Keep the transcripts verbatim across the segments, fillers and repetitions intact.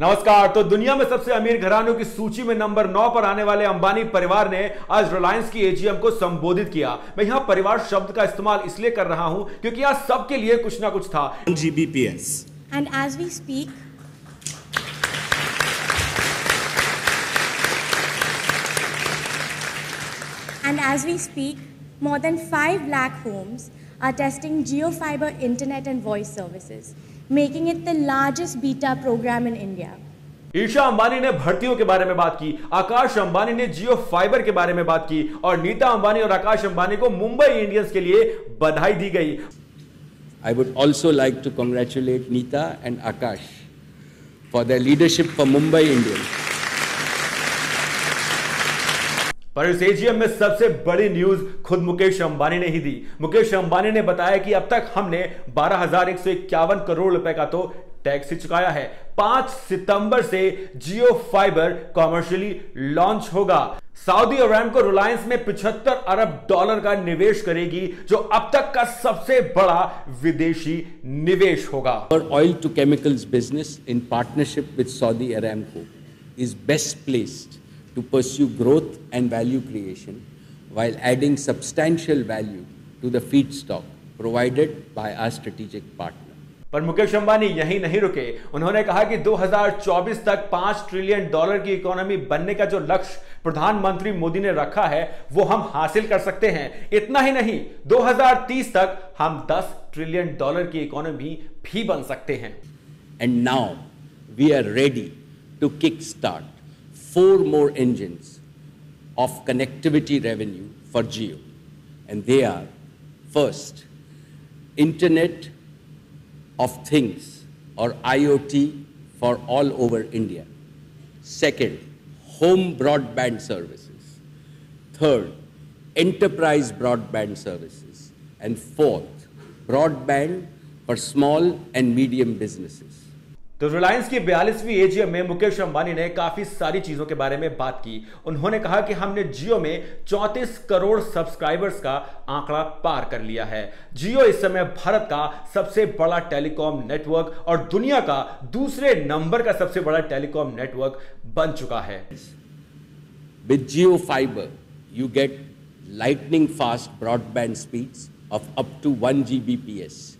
नमस्कार। तो दुनिया में सबसे अमीर घरानों की सूची में नंबर नौ पर आने वाले अंबानी परिवार ने आज रिलायंस की एजीएम को संबोधित किया। मैं यहाँ परिवार शब्द का इस्तेमाल इसलिए कर रहा हूँ क्योंकि आज सबके लिए कुछ ना कुछ था। G B P S and as we speak and as we speak more than five lakh homes are testing Jio fiber internet and voice services, making it the largest beta program in India. Isha Ambani ने भर्तियों के बारे में बात की, आकाश अंबानी ने जियो fibre के बारे में बात की और नीता अंबानी और आकाश अंबानी को मुंबई इंडियंस के लिए बधाई दी गई। I would also like to congratulate Neeta and Akash for their leadership for Mumbai Indians. पर इस एजीएम में सबसे बड़ी न्यूज खुद मुकेश अंबानी ने ही दी। मुकेश अंबानी ने बताया कि अब तक हमने बारह हजार एक सौ इक्यावन करोड़ रुपए का तो टैक्स ही चुकाया है। पांच सितंबर से जियो फाइबर कॉमर्शियली लॉन्च होगा। सऊदी अरामको रिलायंस में पचहत्तर अरब डॉलर का निवेश करेगी जो अब तक का सबसे बड़ा विदेशी निवेश होगा। और oil to chemicals business in partnership with Saudi Aramco is best placed to pursue growth and value creation while adding substantial value to the feedstock provided by our strategic partner. पर मुकेश अंबानी यहीं नहीं रुके। उन्होंने कहा कि दो हजार चौबीस तक पांच ट्रिलियन डॉलर की इकोनॉमी बनने का जो लक्ष्य प्रधानमंत्री मोदी ने रखा है वो हम हासिल कर सकते हैं। इतना ही नहीं, दो हजार तीस तक हम दस ट्रिलियन डॉलर की इकोनॉमी भी बन सकते हैं। And now we are ready to kickstart four more engines of connectivity revenue for Jio, and they are: first, Internet of Things or I O T for all over India; second, home broadband services; third, enterprise broadband services; and fourth, broadband for small and medium businesses. तो रिलायंस की बयालीसवीं AGM में मुकेश अंबानी ने काफी सारी चीजों के बारे में बात की। उन्होंने कहा कि हमने जियो में चौंतीस करोड़ सब्सक्राइबर्स का आंकड़ा पार कर लिया है। जियो इस समय भारत का सबसे बड़ा टेलीकॉम नेटवर्क और दुनिया का दूसरे नंबर का सबसे बड़ा टेलीकॉम नेटवर्क बन चुका है। With Jio fibre you get lightning fast broadband speeds of up to one G B P S.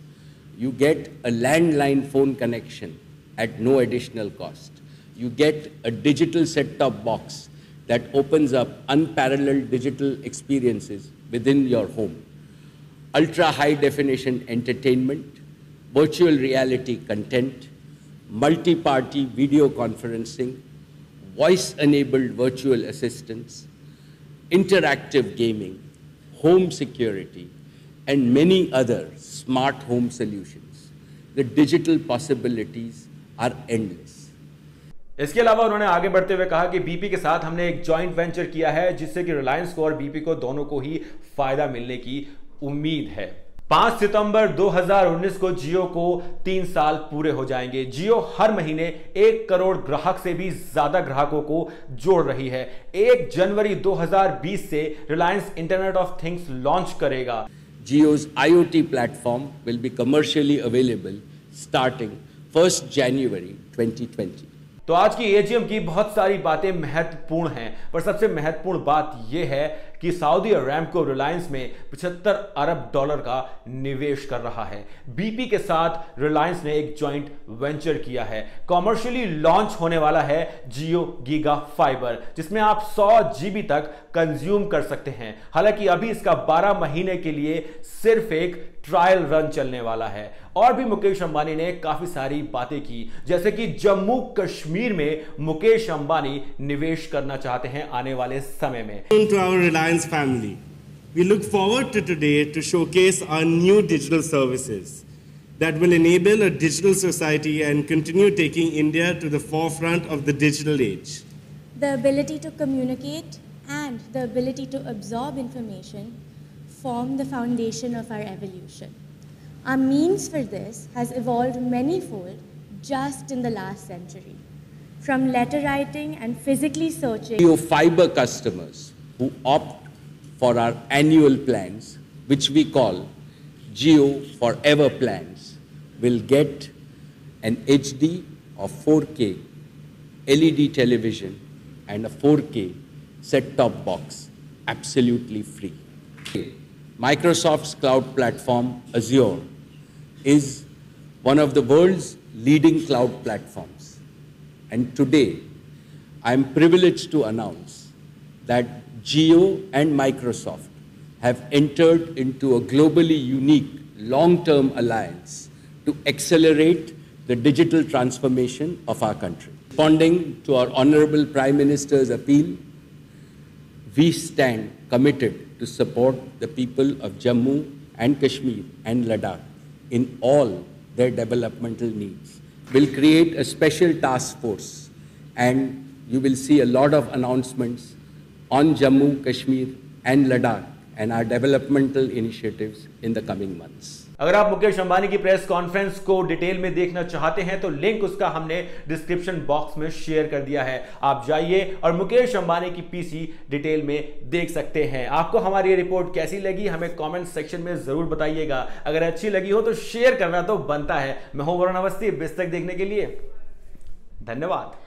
You get a landline phone connection at no additional cost. You get a digital set-top box that opens up unparalleled digital experiences within your home. Ultra high definition entertainment, virtual reality content, multi-party video conferencing, voice-enabled virtual assistants, interactive gaming, home security, and many other smart home solutions. The digital possibilities are endless. इसके अलावा उन्होंने आगे बढ़ते हुए कहा कि BP के साथ हमने एक जॉइंट वेंचर किया है जिससे कि रिलायंस को और बीपी को दोनों को ही फायदा मिलने की उम्मीद है। पांच सितंबर दो हजार उन्नीस को जियो को तीन साल पूरे हो जाएंगे। जियो हर महीने एक करोड़ ग्राहक से भी ज्यादा ग्राहकों को जोड़ रही है। एक जनवरी दो हजार बीस से Reliance internet of things launch करेगा। Jio's I O T platform will be commercially available starting first January twenty twenty. तो आज की एजीएम की बहुत सारी बातें महत्वपूर्ण हैं, पर सबसे महत्वपूर्ण बात यह है कि सऊदी अरामको रिलायंस में पचहत्तर अरब डॉलर का निवेश कर रहा है। बीपी के साथ रिलायंस ने एक जॉइंट वेंचर किया है। कॉमर्शियली लॉन्च होने वाला है जियो गीगा फाइबर जिसमें आप सौ जी बी तक कंज्यूम कर सकते हैं। हालांकि अभी इसका बारह महीने के लिए सिर्फ एक ट्रायल रन चलने वाला है। और भी मुकेश अंबानी ने काफी सारी बातें की, जैसे कि जम्मू कश्मीर में मुकेश अंबानी निवेश करना चाहते हैं आने वाले समय में। Family, we look forward to today to showcase our new digital services that will enable a digital society and continue taking India to the forefront of the digital age. The ability to communicate and the ability to absorb information form the foundation of our evolution. Our means for this has evolved manyfold just in the last century, from letter writing and physically searching. Your fiber customers who opt for our annual plans, which we call Jio Forever plans, will get an H D or four K L E D television and a four K set-top box, absolutely free. Microsoft's cloud platform, Azure, is one of the world's leading cloud platforms. And today, I am privileged to announce that Jio and Microsoft have entered into a globally unique long-term alliance to accelerate the digital transformation of our country. Responding to our Honorable Prime Minister's appeal, we stand committed to support the people of Jammu and Kashmir and Ladakh in all their developmental needs. We'll create a special task force, and you will see a lot of announcements on Jammu, Kashmir and Ladakh and our developmental initiatives in the coming months. अगर आप मुकेश अंबानी की press conference को detail में देखना चाहते हैं तो link उसका हमने डिस्क्रिप्शन बॉक्स में शेयर कर दिया है, आप जाइए और मुकेश अंबानी की पीसी डिटेल में देख सकते हैं। आपको हमारी ये रिपोर्ट कैसी लगी हमें कमेंट सेक्शन में जरूर बताइएगा। अगर अच्छी लगी हो तो शेयर करना तो बनता है। मैं हूं वरुण अवस्थी, बिज तक देखने के लिए धन्यवाद।